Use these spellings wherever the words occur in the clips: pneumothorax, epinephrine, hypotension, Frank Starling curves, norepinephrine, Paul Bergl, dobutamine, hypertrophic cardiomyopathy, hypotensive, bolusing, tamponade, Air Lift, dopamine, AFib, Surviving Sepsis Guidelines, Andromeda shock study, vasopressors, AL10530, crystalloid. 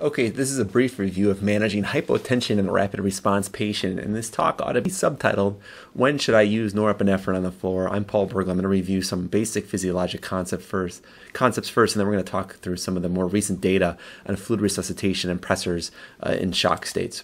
Okay, this is a brief review of managing hypotension in a rapid response patient, and this talk ought to be subtitled, When Should I Use Norepinephrine on the Floor? I'm Paul Bergl. I'm going to review some basic physiologic concepts first, and then we're going to talk through some of the more recent data on fluid resuscitation and pressors in shock states.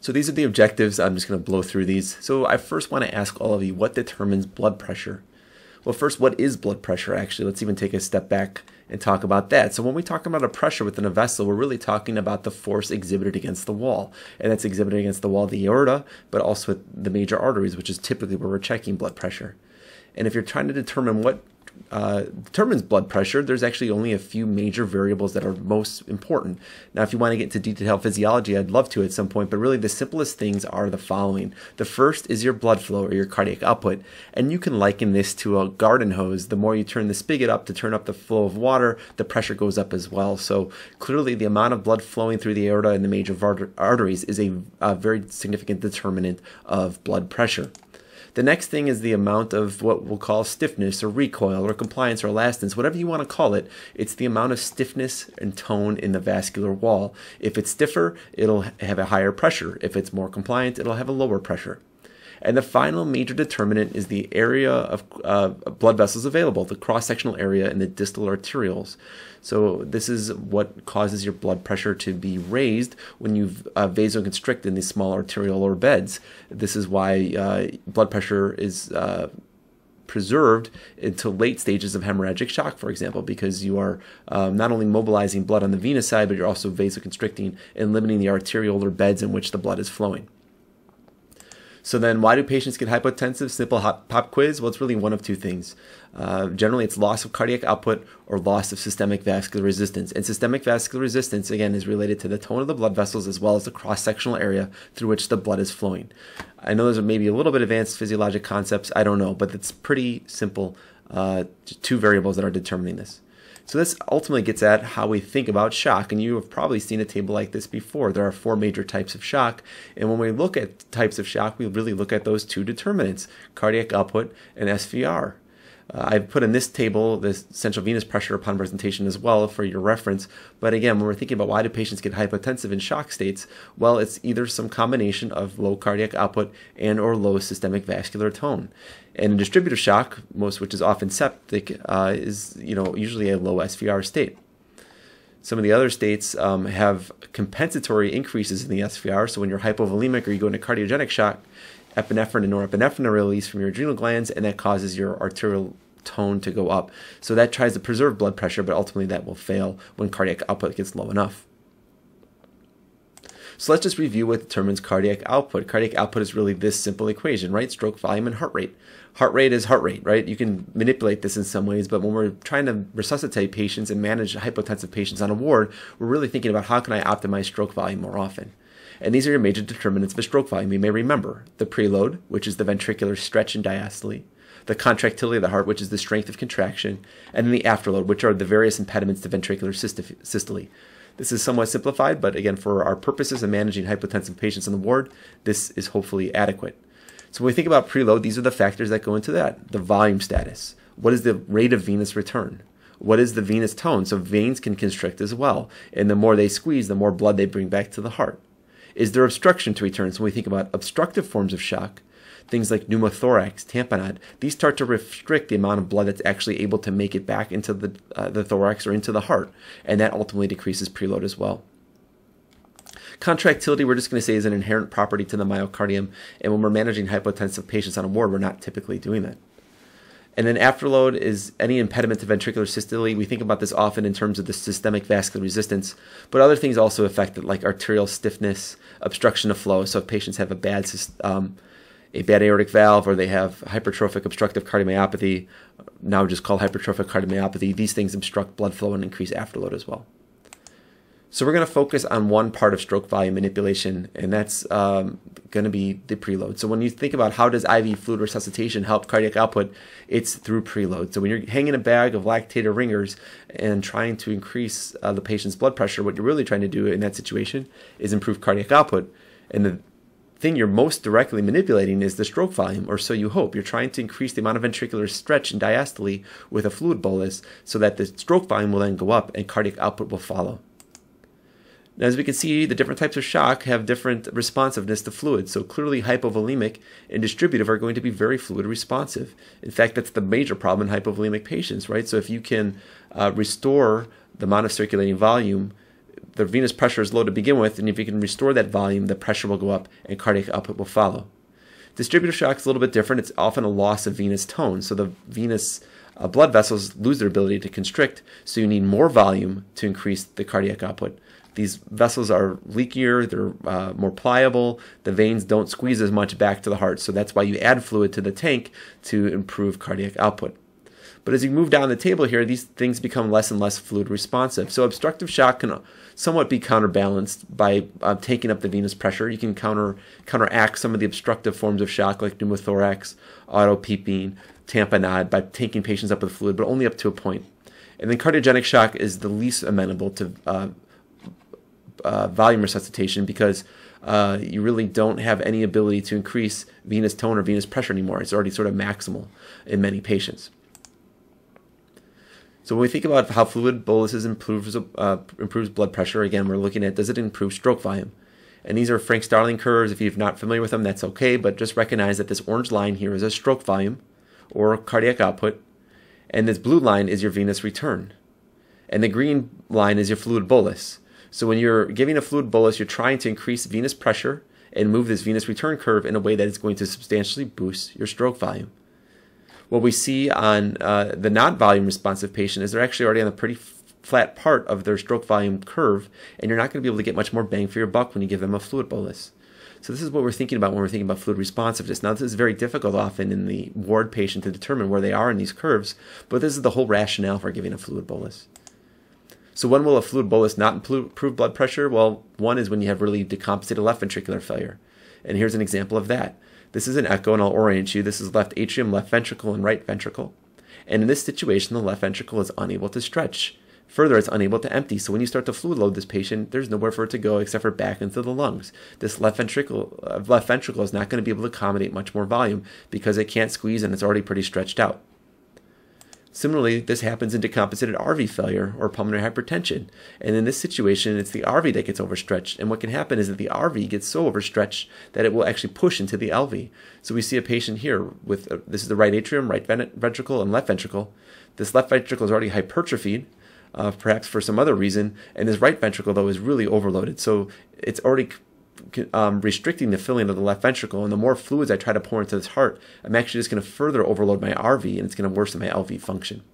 So these are the objectives. I'm just going to blow through these. So I first want to ask all of you, what determines blood pressure? Well, first, what is blood pressure, actually? Let's even take a step back and talk about that. So when we talk about a pressure within a vessel, we're really talking about the force exhibited against the wall. And that's exhibited against the wall of the aorta, but also with the major arteries, which is typically where we're checking blood pressure. And if you're trying to determine what determines blood pressure, there's actually only a few major variables that are most important. Now, if you want to get into detailed physiology, I'd love to at some point, but really the simplest things are the following. The first is your blood flow or your cardiac output, and you can liken this to a garden hose. The more you turn the spigot up to turn up the flow of water, the pressure goes up as well. So clearly the amount of blood flowing through the aorta and the major arteries is a very significant determinant of blood pressure. The next thing is the amount of what we'll call stiffness or recoil or compliance or elastance, whatever you want to call it. It's the amount of stiffness and tone in the vascular wall. If it's stiffer, it'll have a higher pressure. If it's more compliant, it'll have a lower pressure. And the final major determinant is the area of blood vessels available, the cross-sectional area and the distal arterioles. So this is what causes your blood pressure to be raised when you vasoconstrict in these small arteriolar beds. This is why blood pressure is preserved until late stages of hemorrhagic shock, for example, because you are not only mobilizing blood on the venous side, but you're also vasoconstricting and limiting the arteriolar beds in which the blood is flowing. So then why do patients get hypotensive? Simple pop quiz. Well, it's really one of two things. Generally, it's loss of cardiac output or loss of systemic vascular resistance. And systemic vascular resistance, again, is related to the tone of the blood vessels as well as the cross-sectional area through which the blood is flowing. I know those are maybe a little bit advanced physiologic concepts. I don't know, but it's pretty simple. Two variables that are determining this. So this ultimately gets at how we think about shock, and you have probably seen a table like this before. There are four major types of shock, and when we look at types of shock, we really look at those two determinants, cardiac output and SVR. I've put in this table this central venous pressure upon presentation as well for your reference, but again, when we're thinking about why do patients get hypotensive in shock states, well, it's either some combination of low cardiac output and or low systemic vascular tone. And in distributive shock, which is often septic, is usually a low SVR state. Some of the other states have compensatory increases in the SVR, so when you're hypovolemic or you go into cardiogenic shock, epinephrine and norepinephrine are released from your adrenal glands, and that causes your arterial tone to go up. So that tries to preserve blood pressure, but ultimately that will fail when cardiac output gets low enough. So let's just review what determines cardiac output. Cardiac output is really this simple equation, right? Stroke volume and heart rate. Heart rate is heart rate, right? You can manipulate this in some ways, but when we're trying to resuscitate patients and manage hypotensive patients on a ward, we're really thinking about how can I optimize stroke volume more often. And these are your major determinants of stroke volume. You may remember the preload, which is the ventricular stretch and diastole, the contractility of the heart, which is the strength of contraction, and then the afterload, which are the various impediments to ventricular systole. This is somewhat simplified, but again, for our purposes of managing hypotensive patients on the ward, this is hopefully adequate. So when we think about preload, these are the factors that go into that. The volume status. What is the rate of venous return? What is the venous tone? So veins can constrict as well. And the more they squeeze, the more blood they bring back to the heart. Is there obstruction to return? So when we think about obstructive forms of shock, things like pneumothorax, tamponade, these start to restrict the amount of blood that's actually able to make it back into the thorax or into the heart, and that ultimately decreases preload as well. Contractility, we're just going to say, is an inherent property to the myocardium, and when we're managing hypotensive patients on a ward, we're not typically doing that. And then afterload is any impediment to ventricular systole. We think about this often in terms of the systemic vascular resistance, but other things also affect it, like arterial stiffness, obstruction of flow. So if patients have a bad aortic valve, or they have hypertrophic obstructive cardiomyopathy, now just called hypertrophic cardiomyopathy, these things obstruct blood flow and increase afterload as well. So we're going to focus on one part of stroke volume manipulation, and that's going to be the preload. So when you think about how does IV fluid resuscitation help cardiac output, it's through preload. So when you're hanging a bag of lactator ringers and trying to increase the patient's blood pressure, what you're really trying to do in that situation is improve cardiac output. And the thing you're most directly manipulating is the stroke volume, or so you hope. You're trying to increase the amount of ventricular stretch and diastole with a fluid bolus so that the stroke volume will then go up and cardiac output will follow. As we can see, the different types of shock have different responsiveness to fluid. So clearly hypovolemic and distributive are going to be very fluid responsive. In fact, that's the major problem in hypovolemic patients, right? So if you can restore the amount of circulating volume, the venous pressure is low to begin with, and if you can restore that volume, the pressure will go up and cardiac output will follow. Distributive shock is a little bit different. It's often a loss of venous tone. So the venous blood vessels lose their ability to constrict, so you need more volume to increase the cardiac output. These vessels are leakier, they're more pliable, the veins don't squeeze as much back to the heart, so that's why you add fluid to the tank to improve cardiac output. But as you move down the table here, these things become less and less fluid responsive. So obstructive shock can somewhat be counterbalanced by taking up the venous pressure. You can counteract some of the obstructive forms of shock like pneumothorax, autopepine, tamponade by taking patients up with fluid, but only up to a point. And then cardiogenic shock is the least amenable to volume resuscitation because you really don't have any ability to increase venous tone or venous pressure anymore. It's already sort of maximal in many patients. So when we think about how fluid boluses improves blood pressure, again, we're looking at, does it improve stroke volume? And these are Frank Starling curves. If you're not familiar with them, that's okay, but just recognize that this orange line here is a stroke volume or cardiac output, and this blue line is your venous return, and the green line is your fluid bolus. So when you're giving a fluid bolus, you're trying to increase venous pressure and move this venous return curve in a way that is going to substantially boost your stroke volume. What we see on the not volume responsive patient is they're actually already on a pretty flat part of their stroke volume curve, and you're not going to be able to get much more bang for your buck when you give them a fluid bolus. So this is what we're thinking about when we're thinking about fluid responsiveness. Now, this is very difficult often in the ward patient to determine where they are in these curves, but this is the whole rationale for giving a fluid bolus. So when will a fluid bolus not improve blood pressure? Well, one is when you have really decompensated left ventricular failure. And here's an example of that. This is an echo, and I'll orient you. This is left atrium, left ventricle, and right ventricle. And in this situation, the left ventricle is unable to stretch. Further, it's unable to empty. So when you start to fluid load this patient, there's nowhere for it to go except for back into the lungs. This left ventricle is not going to be able to accommodate much more volume because it can't squeeze and it's already pretty stretched out. Similarly, this happens in decompensated RV failure or pulmonary hypertension. And in this situation, it's the RV that gets overstretched. And what can happen is that the RV gets so overstretched that it will actually push into the LV. So we see a patient here with, this is the right atrium, right ventricle, and left ventricle. This left ventricle is already hypertrophied, perhaps for some other reason. And this right ventricle, though, is really overloaded. So it's already restricting the filling of the left ventricle, and the more fluids I try to pour into this heart, I'm actually just going to further overload my RV, and it's going to worsen my LV function.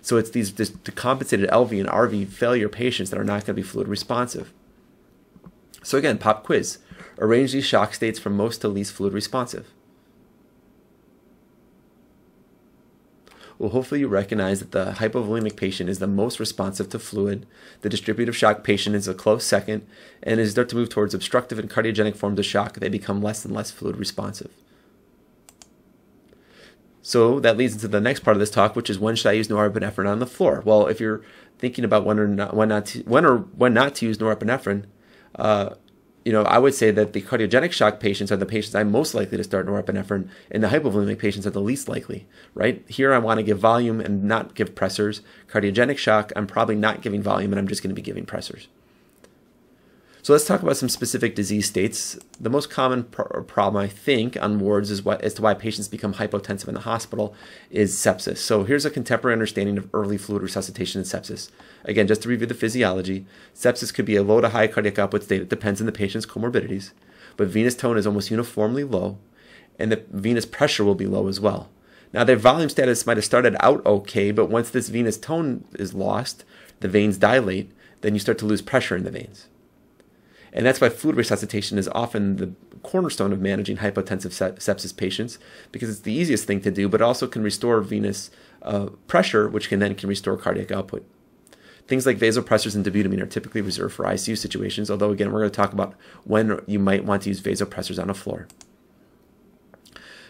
So it's these decompensated LV and RV failure patients that are not going to be fluid responsive. So again, pop quiz. Arrange these shock states from most to least fluid responsive. Well, hopefully you recognize that the hypovolemic patient is the most responsive to fluid, the distributive shock patient is a close second, and as you start to move towards obstructive and cardiogenic forms of shock, they become less and less fluid responsive. So that leads into the next part of this talk, which is when should I use norepinephrine on the floor? Well, if you're thinking about when not to use norepinephrine, I would say that the cardiogenic shock patients are the patients I'm most likely to start norepinephrine, and the hypovolemic patients are the least likely, right? Here I want to give volume and not give pressors. Cardiogenic shock, I'm probably not giving volume, and I'm just going to be giving pressors. So let's talk about some specific disease states. The most common problem, I think, on wards is as to why patients become hypotensive in the hospital is sepsis. So here's a contemporary understanding of early fluid resuscitation in sepsis. Again, just to review the physiology, sepsis could be a low to high cardiac output state. It depends on the patient's comorbidities. But venous tone is almost uniformly low, and the venous pressure will be low as well. Now, their volume status might have started out okay, but once this venous tone is lost, the veins dilate, then you start to lose pressure in the veins. And that's why fluid resuscitation is often the cornerstone of managing hypotensive sepsis patients, because it's the easiest thing to do, but also can restore venous pressure, which can then restore cardiac output. Things like vasopressors and dobutamine are typically reserved for ICU situations, although again, we're going to talk about when you might want to use vasopressors on a floor.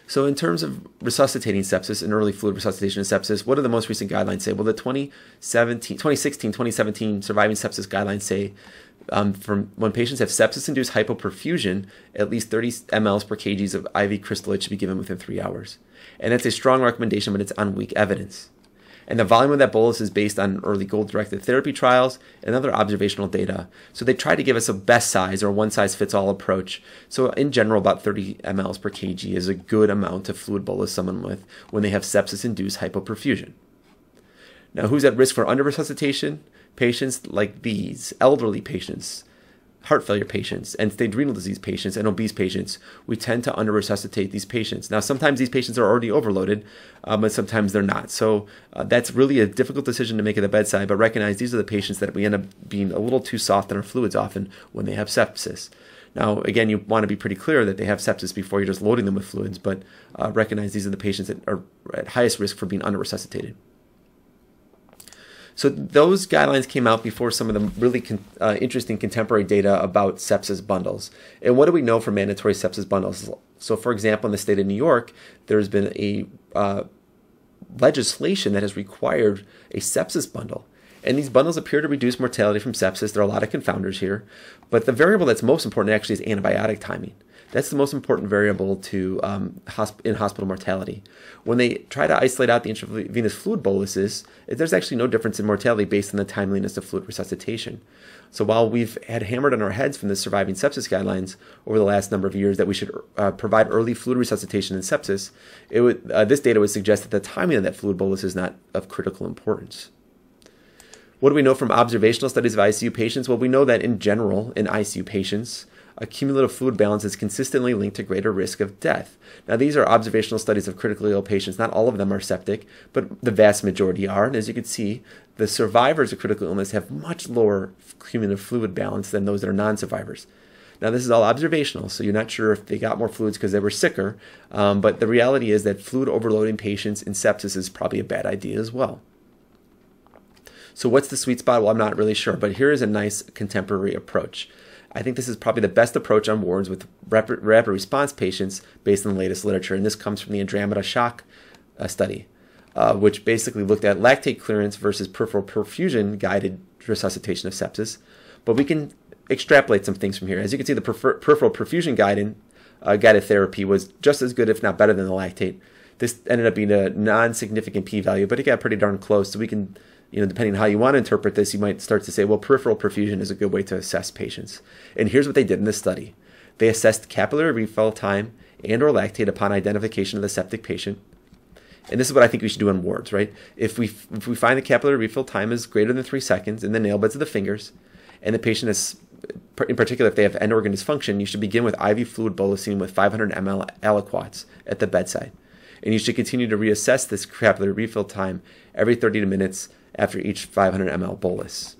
So in terms of resuscitating sepsis and early fluid resuscitation in sepsis, what do the most recent guidelines say? Well, the 2016-2017 Surviving Sepsis Guidelines say from when patients have sepsis-induced hypoperfusion, at least 30 mLs per kg of IV crystallite should be given within 3 hours. And that's a strong recommendation, but it's on weak evidence. And the volume of that bolus is based on early goal-directed therapy trials and other observational data. So they try to give us a best size or one-size-fits-all approach. So in general, about 30 mLs per kg is a good amount of fluid bolus someone with when they have sepsis-induced hypoperfusion. Now, who's at risk for under-resuscitation? Patients like these, elderly patients, heart failure patients, end-stage renal disease patients, and obese patients. We tend to under-resuscitate these patients. Now, sometimes these patients are already overloaded, but sometimes they're not. So that's really a difficult decision to make at the bedside, but recognize these are the patients that we end up being a little too soft in our fluids often when they have sepsis. Now, again, you want to be pretty clear that they have sepsis before you're just loading them with fluids, but recognize these are the patients that are at highest risk for being under-resuscitated. So those guidelines came out before some of the really interesting contemporary data about sepsis bundles. And what do we know for mandatory sepsis bundles? So, for example, in the state of New York, there's been a legislation that has required a sepsis bundle. And these bundles appear to reduce mortality from sepsis. There are a lot of confounders here. But the variable that's most important actually is antibiotic timing. That's the most important variable to in-hospital mortality. When they try to isolate out the intravenous fluid boluses, there's actually no difference in mortality based on the timeliness of fluid resuscitation. So while we've had hammered on our heads from the Surviving Sepsis Guidelines over the last number of years that we should provide early fluid resuscitation in sepsis, this data would suggest that the timing of that fluid bolus is not of critical importance. What do we know from observational studies of ICU patients? Well, we know that in general, in ICU patients, a cumulative fluid balance is consistently linked to greater risk of death. Now, these are observational studies of critically ill patients. Not all of them are septic, but the vast majority are. And as you can see, the survivors of critical illness have much lower cumulative fluid balance than those that are non-survivors. Now, this is all observational, so you're not sure if they got more fluids because they were sicker, but the reality is that fluid overloading patients in sepsis is probably a bad idea as well. So what's the sweet spot? Well, I'm not really sure, but here is a nice contemporary approach. I think this is probably the best approach on wards with rapid response patients based on the latest literature, and this comes from the Andromeda shock study, which basically looked at lactate clearance versus peripheral perfusion guided resuscitation of sepsis. But we can extrapolate some things from here. As you can see, the peripheral perfusion guided therapy was just as good, if not better, than the lactate. This ended up being a non-significant p-value, but it got pretty darn close, so we can, you know, depending on how you want to interpret this, you might start to say, well, peripheral perfusion is a good way to assess patients. And here's what they did in this study. They assessed capillary refill time and/or lactate upon identification of the septic patient. And this is what I think we should do in wards, right? If we find the capillary refill time is greater than 3 seconds in the nail beds of the fingers, and the patient is, in particular, if they have end organ dysfunction, you should begin with IV fluid bolusing with 500 ml aliquots at the bedside. And you should continue to reassess this capillary refill time every 30 minutes after each 500 ml bolus.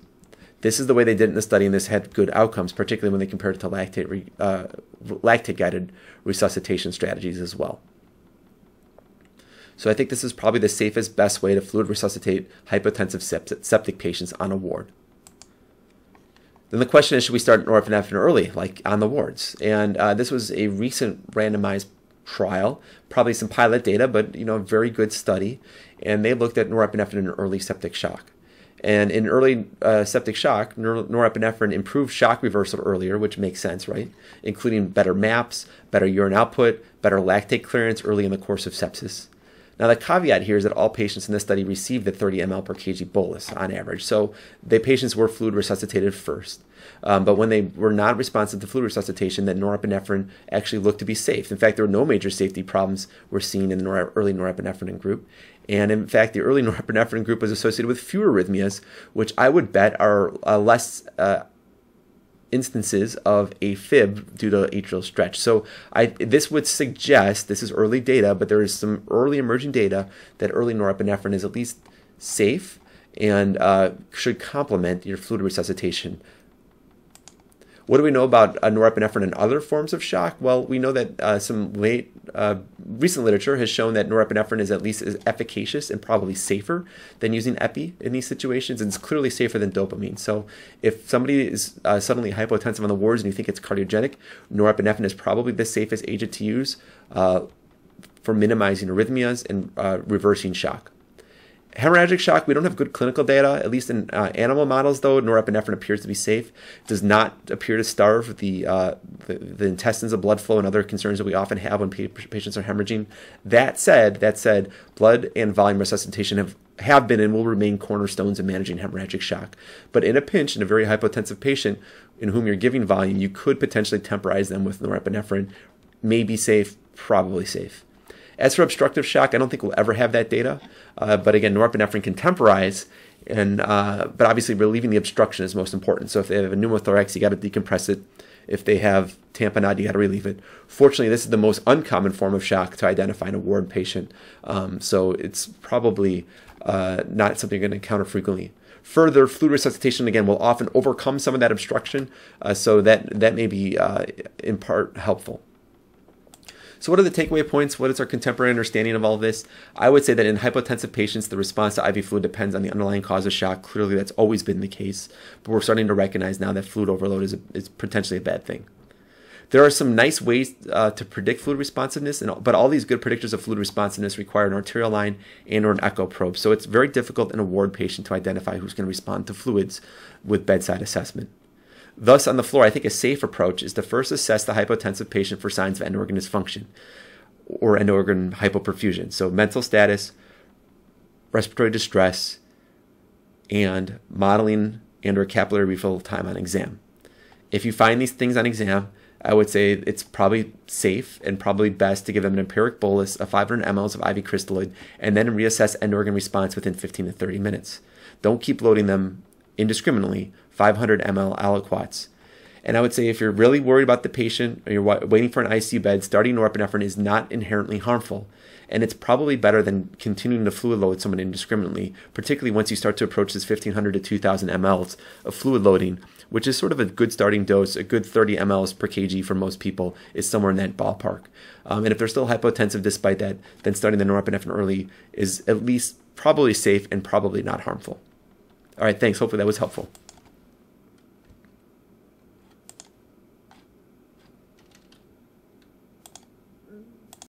This is the way they did it in the study, and this had good outcomes, particularly when they compared it to lactate-guided resuscitation strategies as well. So I think this is probably the safest, best way to fluid resuscitate hypotensive septic patients on a ward. Then the question is, should we start norepinephrine early, like on the wards? And this was a recent randomized trial, probably some pilot data, but you know, a very good study, and they looked at norepinephrine in early septic shock. And in early septic shock, norepinephrine improved shock reversal earlier, which makes sense, right? Including better MAPs, better urine output, better lactate clearance early in the course of sepsis. Now, the caveat here is that all patients in this study received the 30 ml per kg bolus on average. So the patients were fluid resuscitated first. But when they were not responsive to fluid resuscitation, that norepinephrine actually looked to be safe. In fact, there were no major safety problems were seen in the early norepinephrine group. And in fact, the early norepinephrine group was associated with fewer arrhythmias, which I would bet are less instances of AFib due to atrial stretch. So this would suggest, this is early data, but there is some early emerging data that early norepinephrine is at least safe and should complement your fluid resuscitation. What do we know about norepinephrine and other forms of shock? Well, we know that some recent literature has shown that norepinephrine is at least as efficacious and probably safer than using epi in these situations, and it's clearly safer than dopamine. So if somebody is suddenly hypotensive on the wards and you think it's cardiogenic, norepinephrine is probably the safest agent to use for minimizing arrhythmias and reversing shock. Hemorrhagic shock, we don't have good clinical data, at least in animal models, though. Norepinephrine appears to be safe. It does not appear to starve the intestines of blood flow and other concerns that we often have when patients are hemorrhaging. That said, blood and volume resuscitation have been and will remain cornerstones in managing hemorrhagic shock. But in a pinch, in a very hypotensive patient in whom you're giving volume, you could potentially temporize them with norepinephrine. May be safe, probably safe. As for obstructive shock, I don't think we'll ever have that data. But again, norepinephrine can temporize, and but obviously relieving the obstruction is most important. So if they have a pneumothorax, you got to decompress it. If they have tamponade, you got to relieve it. Fortunately, this is the most uncommon form of shock to identify in a ward patient. So it's probably not something you're going to encounter frequently. Further, fluid resuscitation, again, will often overcome some of that obstruction. So that may be in part helpful. So what are the takeaway points? What is our contemporary understanding of all this? I would say that in hypotensive patients, the response to IV fluid depends on the underlying cause of shock. Clearly, that's always been the case, but we're starting to recognize now that fluid overload is potentially a bad thing. There are some nice ways to predict fluid responsiveness, but all these good predictors of fluid responsiveness require an arterial line and or an echo probe. So it's very difficult in a ward patient to identify who's going to respond to fluids with bedside assessment. Thus, on the floor, I think a safe approach is to first assess the hypotensive patient for signs of end-organ dysfunction or end-organ hypoperfusion. So mental status, respiratory distress, and modeling and or capillary refill time on exam. If you find these things on exam, I would say it's probably safe and probably best to give them an empiric bolus of 500 mLs of IV crystalloid and then reassess end-organ response within 15 to 30 minutes. Don't keep loading them indiscriminately, 500 ml aliquots. And I would say if you're really worried about the patient or you're waiting for an ICU bed, starting norepinephrine is not inherently harmful. And it's probably better than continuing to fluid load someone indiscriminately, particularly once you start to approach this 1,500 to 2,000 mLs of fluid loading, which is sort of a good starting dose. A good 30 mLs per kg for most people is somewhere in that ballpark. And if they're still hypotensive despite that, then starting the norepinephrine early is at least probably safe and probably not harmful. All right, thanks. Hopefully that was helpful.